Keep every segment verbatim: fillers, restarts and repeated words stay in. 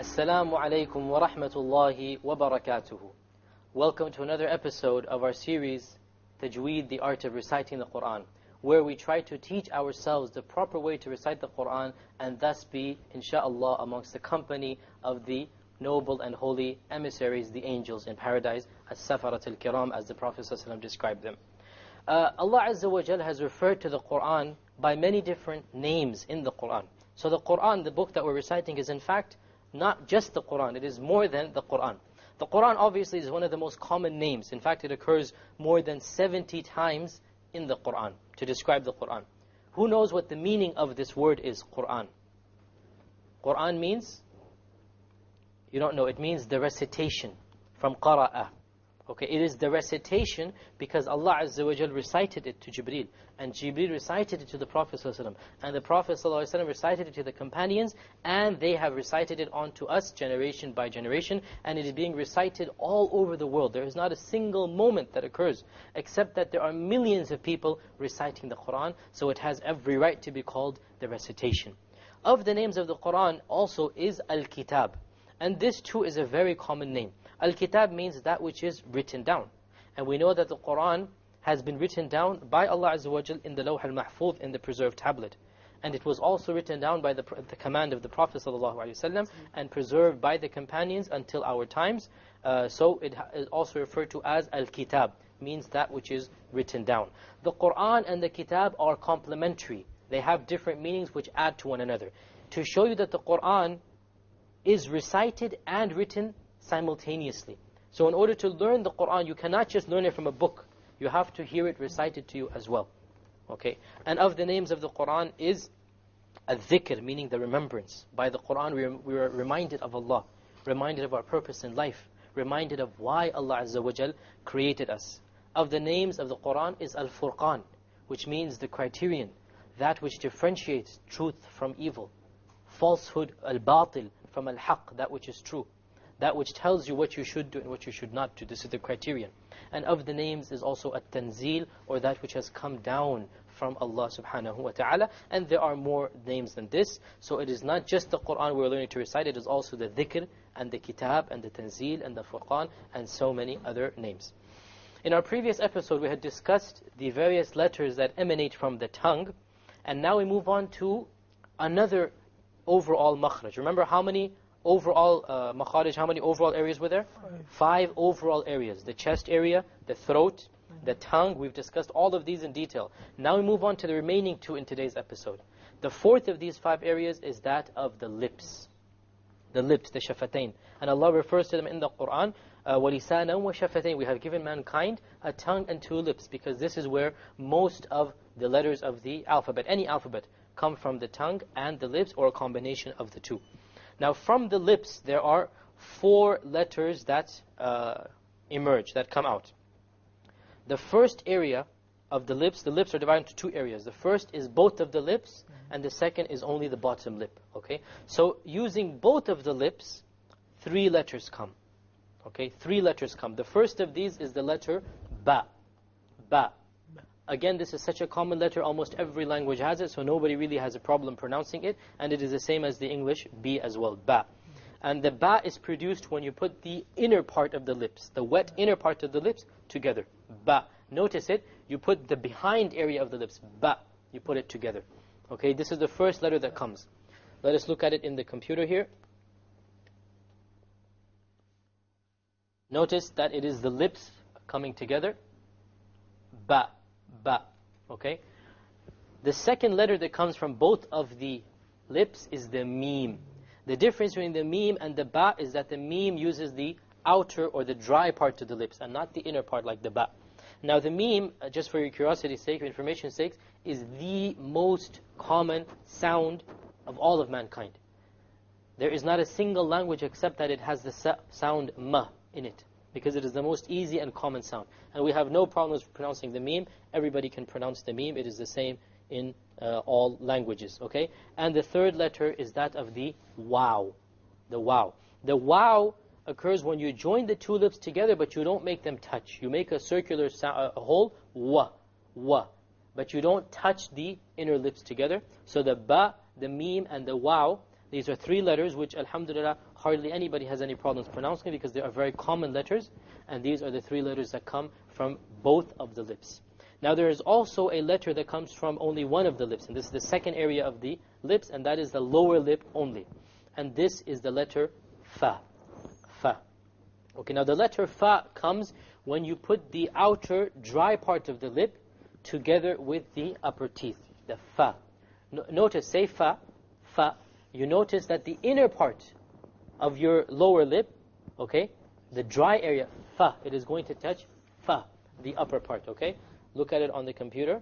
Assalamu alaikum wa rahmatullahi wa barakatuh. Welcome to another episode of our series, Tajweed, the Art of Reciting the Qur'an, where we try to teach ourselves the proper way to recite the Qur'an and thus be, insha'Allah, amongst the company of the noble and holy emissaries, the angels in paradise, as-safarat al-kiram, as the Prophet ﷺ described them. Uh, Allah Azza wa Jal has referred to the Qur'an by many different names in the Qur'an. So the Qur'an, the book that we're reciting, is in fact not just the Qur'an, it is more than the Qur'an. The Qur'an obviously is one of the most common names. In fact, it occurs more than seventy times in the Qur'an to describe the Qur'an. Who knows what the meaning of this word is, Qur'an? Qur'an means, you don't know, it means the recitation from Qara'a. Okay, it is the recitation because Allah Azza wa Jal recited it to Jibreel, and Jibreel recited it to the Prophet Sallallahu Alaihi Wasallam, and the Prophet Sallallahu Alaihi Wasallam recited it to the companions, and they have recited it on to us generation by generation, and it is being recited all over the world. There is not a single moment that occurs except that there are millions of people reciting the Qur'an, so it has every right to be called the recitation. Of the names of the Qur'an also is Al-Kitab, and this too is a very common name. Al-Kitab means that which is written down. And we know that the Qur'an has been written down by Allah Azza wa Jal in the Lauh al-Mahfuz, in the preserved tablet. And it was also written down by the, the command of the Prophet Sallallahu Alaihi Wasallam and preserved by the companions until our times. Uh, so it is also referred to as Al-Kitab, means that which is written down. The Qur'an and the Kitab are complementary. They have different meanings which add to one another. To show you that the Qur'an is recited and written simultaneously. So in order to learn the Qur'an, you cannot just learn it from a book. You have to hear it recited to you as well. Okay. And of the names of the Qur'an is Al-Dhikr, meaning the remembrance. By the Qur'an we, we are reminded of Allah, reminded of our purpose in life, reminded of why Allah Azza wa Jal created us. Of the names of the Qur'an is Al-Furqan, which means the criterion, that which differentiates truth from evil, falsehood, al-Batil, from al Haqq, that which is true, that which tells you what you should do and what you should not do. This is the criterion. And of the names is also a Tanzeel, or that which has come down from Allah subhanahu wa ta'ala. And there are more names than this. So it is not just the Qur'an we're learning to recite, it is also the Dhikr, and the Kitab, and the Tanzeel, and the Furqan, and so many other names. In our previous episode, we had discussed the various letters that emanate from the tongue. And now we move on to another overall makhraj. Remember how many overall uh, makharij, how many overall areas were there? Five. Five overall areas. The chest area, the throat, the tongue. We've discussed all of these in detail. Now we move on to the remaining two in today's episode. The fourth of these five areas is that of the lips. The lips, the shafatain. And Allah refers to them in the Qur'an, uh, وَلِسَانًا وَشَفَتَيْنِ. We have given mankind a tongue and two lips, because this is where most of the letters of the alphabet, any alphabet, come from the tongue and the lips, or a combination of the two. Now from the lips there are four letters that uh, emerge, that come out. The first area of the lips, the lips are divided into two areas. The first is both of the lips, and the second is only the bottom lip. Okay, so using both of the lips, three letters come. Okay, three letters come. The first of these is the letter ba. Ba. Again, this is such a common letter, almost every language has it, so nobody really has a problem pronouncing it, and it is the same as the English B as well, ba. And the ba is produced when you put the inner part of the lips, the wet inner part of the lips, together, ba. Notice it, you put the behind area of the lips, ba, you put it together. Okay, this is the first letter that comes. Let us look at it in the computer here. Notice that it is the lips coming together, ba. Ba. Okay? The second letter that comes from both of the lips is the meme. The difference between the meme and the ba is that the meme uses the outer or the dry part of the lips and not the inner part like the ba. Now the meme, just for your curiosity's sake, or information's sake, is the most common sound of all of mankind. There is not a single language except that it has the sound ma in it, because it is the most easy and common sound. And we have no problems pronouncing the meme. Everybody can pronounce the meme. It is the same in uh, all languages. Okay? And the third letter is that of the wow. The wow. The wow occurs when you join the two lips together, but you don't make them touch. You make a circular sound, a whole, wa, wa. But you don't touch the inner lips together. So the ba, the meme, and the wow, These are three letters which, alhamdulillah, hardly anybody has any problems pronouncing because they are very common letters, and these are the three letters that come from both of the lips. Now there is also a letter that comes from only one of the lips, and this is the second area of the lips, and that is the lower lip only. And this is the letter Fa. Fa. Okay, now the letter Fa comes when you put the outer dry part of the lip together with the upper teeth. The Fa. No, notice, say Fa. Fa. You notice that the inner part of your lower lip, okay, the dry area, Fa, it is going to touch Fa, the upper part, okay? Look at it on the computer.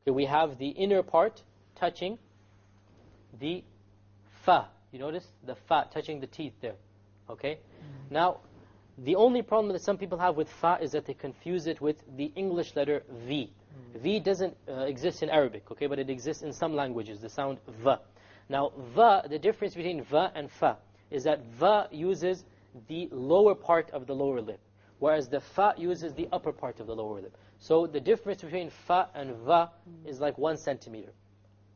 Okay, we have the inner part touching the Fa. You notice the Fa touching the teeth there. Okay? Mm-hmm. Now, the only problem that some people have with Fa is that they confuse it with the English letter V. Mm-hmm. V doesn't uh, exist in Arabic, okay, but it exists in some languages, the sound V. Now, V, the difference between V and Fa is that V uses the lower part of the lower lip, whereas the Fa uses the upper part of the lower lip. So the difference between Fa and Va is like one centimeter.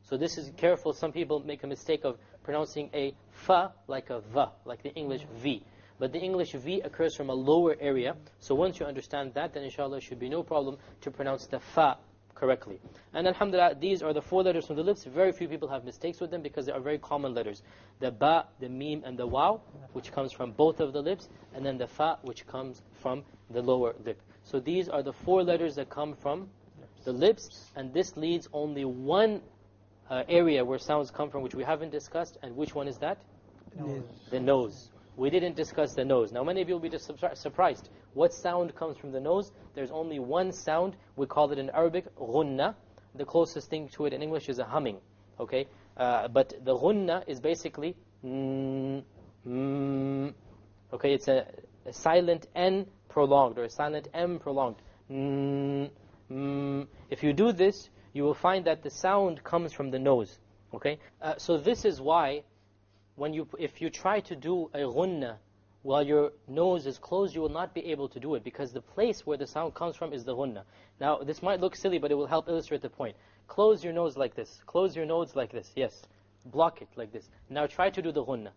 So this is careful. Some people make a mistake of pronouncing a Fa like a Va, like the English V. But the English V occurs from a lower area. So once you understand that, then inshallah it should be no problem to pronounce the Fa correctly. And alhamdulillah, these are the four letters from the lips. Very few people have mistakes with them because they are very common letters. The Ba, the Mim, and the Waw, which comes from both of the lips, and then the Fa, which comes from the lower lip. So these are the four letters that come from the lips, and this leads only one uh, area where sounds come from, which we haven't discussed, and which one is that? Nose. The nose. We didn't discuss the nose. Now many of you will be just surprised. What sound comes from the nose? There's only one sound. We call it in Arabic, ghunna. The closest thing to it in English is a humming. Okay, uh, but the ghunna is basically mm, mm. Okay, it's a, a silent N prolonged, or a silent M prolonged. Mm, mm. If you do this, you will find that the sound comes from the nose. Okay, uh, so this is why When you, if you try to do a ghunna while your nose is closed, you will not be able to do it, because the place where the sound comes from is the ghunna. Now, this might look silly, but it will help illustrate the point. Close your nose like this. Close your nose like this. Yes. Block it like this. Now try to do the ghunna.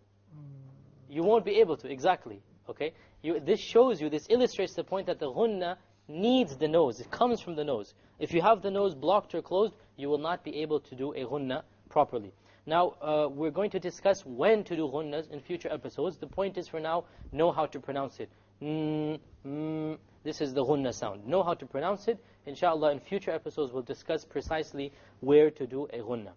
You won't be able to, exactly. Okay. You, this shows you, this illustrates the point that the ghunna needs the nose. It comes from the nose. If you have the nose blocked or closed, you will not be able to do a ghunna properly. Now, uh, we're going to discuss when to do ghunnas in future episodes. The point is, for now, know how to pronounce it. Mm, mm, this is the ghunna sound. Know how to pronounce it. Inshallah, in future episodes, we'll discuss precisely where to do a ghunna.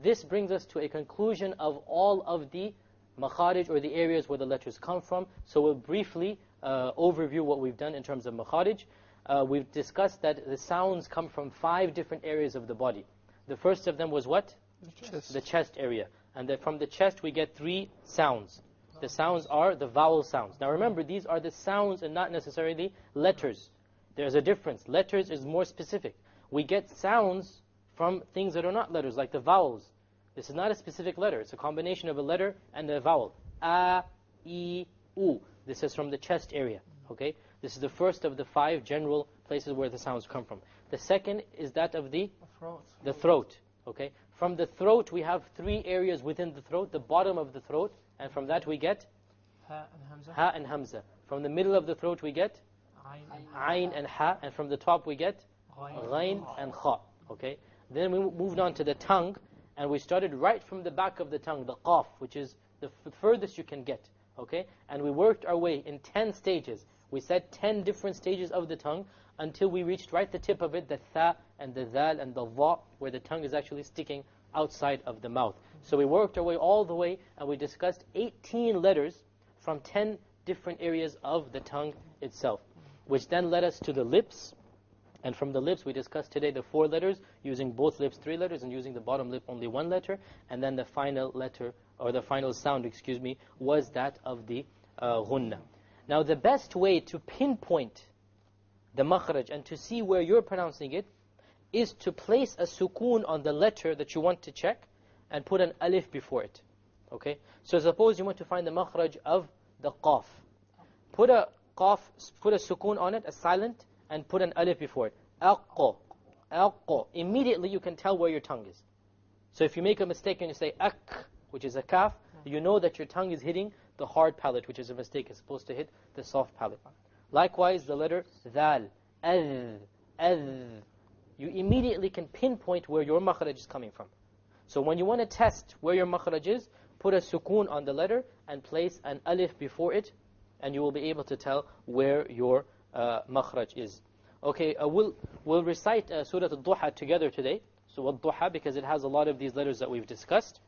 This brings us to a conclusion of all of the makharij, or the areas where the letters come from. So we'll briefly uh, overview what we've done in terms of makharij. Uh, we've discussed that the sounds come from five different areas of the body. The first of them was what? The chest. The chest area. And that from the chest we get three sounds. The sounds are the vowel sounds. Now remember, these are the sounds and not necessarily letters. There's a difference. Letters is more specific. We get sounds from things that are not letters, like the vowels. This is not a specific letter. It's a combination of a letter and a vowel. A, I, U. This is from the chest area. Okay? This is the first of the five general places where the sounds come from. The second is that of the throat. The throat. Okay? From the throat, we have three areas within the throat, the bottom of the throat, and from that we get Ha and Hamza. Ha and hamza. From the middle of the throat we get Ayn and Ha, and from the top we get Ghayn and Kha. Okay? Then we moved on to the tongue, and we started right from the back of the tongue, the Qaf, which is the f furthest you can get. Okay? And we worked our way in ten stages. We said ten different stages of the tongue, until we reached right the tip of it, the Tha and the Dhal and the Dha, where the tongue is actually sticking outside of the mouth. So we worked our way all the way, and we discussed eighteen letters from ten different areas of the tongue itself, which then led us to the lips. And from the lips, we discussed today the four letters, using both lips three letters, and using the bottom lip only one letter. And then the final letter, or the final sound, excuse me, was that of the uh, ghunna. Now the best way to pinpoint the makhraj and to see where you're pronouncing it is to place a sukoon on the letter that you want to check and put an alif before it. Okay? So suppose you want to find the makhraj of the qaf. Put a qaf, put a sukoon on it, a silent, and put an alif before it. Aqqa, aqqa. Immediately you can tell where your tongue is. So if you make a mistake and you say ak, which is a kaf, you know that your tongue is hitting the hard palate, which is a mistake. It's supposed to hit the soft palate. Likewise, the letter dhal, adh, adh. You immediately can pinpoint where your makhraj is coming from. So when you want to test where your makhraj is, put a sukoon on the letter and place an alif before it, and you will be able to tell where your uh, makhraj is. Okay, uh, we'll, we'll recite uh, Surah Ad-Duha together today. So Ad-Duha, because it has a lot of these letters that we've discussed.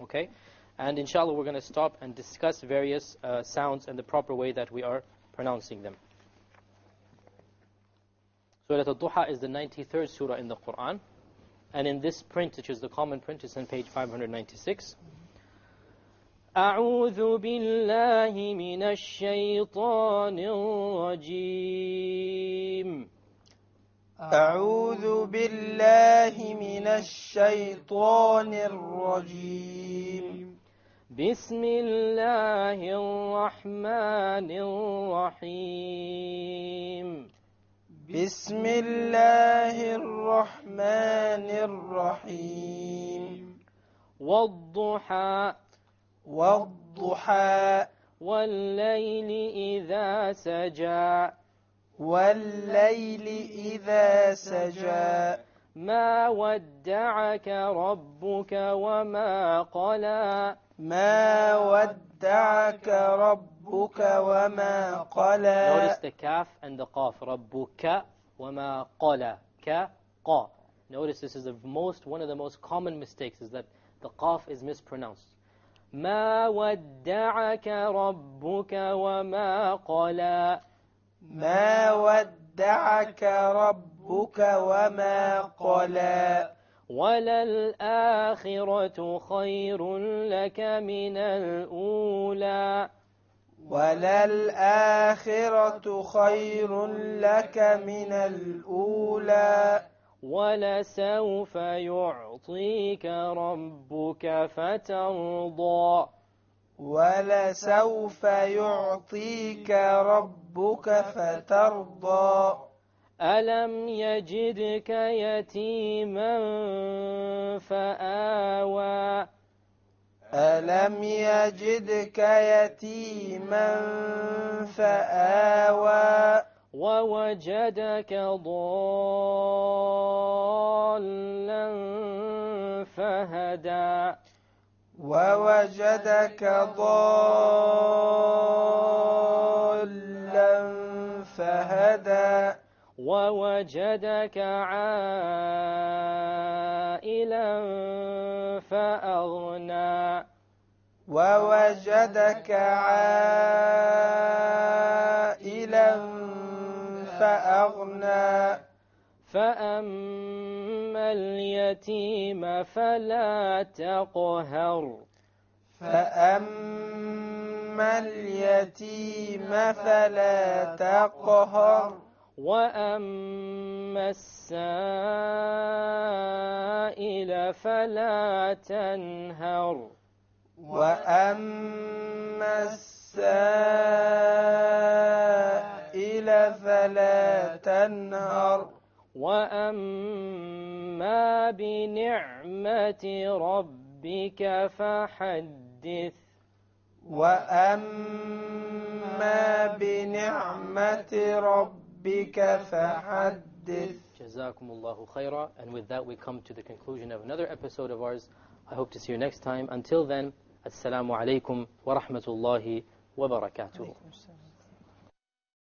Okay, and inshallah we're going to stop and discuss various uh, sounds and the proper way that we are pronouncing them. Surah Ad-Duha is the ninety-third surah in the Qur'an. And in this print, which is the common print, it's on page five hundred ninety-six. A'udhu billahi minash shaitanir rajeem. A'udhu billahi minash shaitanir rajeem. Bismillahir rahmanir rahim. بسم الله الرحمن الرحيم والضحى والضحى والليل إذا سجى والليل إذا سجى ما ودعك ربك وما قلى ما ودعك ربك وما قلى. Notice the kaf and the qaf. ربك وما قلى. Ka, qa. Notice this is the most, one of the most common mistakes is that the qaf is mispronounced. ما ودعك ربك وما قلى. ما ودعك ربك وما قلى. وللآخرة خير لك من الأولى. وَلَلْآخِرَةُ خَيْرٌ لَكَ مِنَ الْأُولَى وَلَسَوْفَ يُعْطِيكَ رَبُّكَ فَتَرْضَى وَلَسَوْفَ يُعْطِيكَ رَبُّكَ فَتَرْضَى أَلَمْ يَجِدْكَ يَتِيمًا فَآوَى أَلَمْ يَجِدْكَ يَتِيمًا فَآوَى وَوَجَدَكَ ضَالًّا فَهَدَى وَوَجَدَكَ ضَالًّا فَهَدَى وَوَجَدَكَ عَائِلًا فَأَغْنَى وَوَجَدَكَ عَائِلًا فَأَغْنَى فَأَمَّا الْيَتِيمَ فَلَا تَقْهَرْ فَأَمَّا الْيَتِيمَ فَلَا تَقْهَرْ وَأَمَّا السَّائِلَ فَلَا تَنْهَرْ وَأَمَّا السَّائِلَ فَلَا تَنْهَرْ وَأَمَّا بِنِعْمَةِ رَبِّكَ فَحَدِّثْ وَأَمَّا بِنِعْمَةِ رَبِّكَ Jazakumullahu khaira. And with that we come to the conclusion of another episode of ours. I hope to see you next time. Until then, Assalamu alaikum wa rahmatullahi wa barakatuh.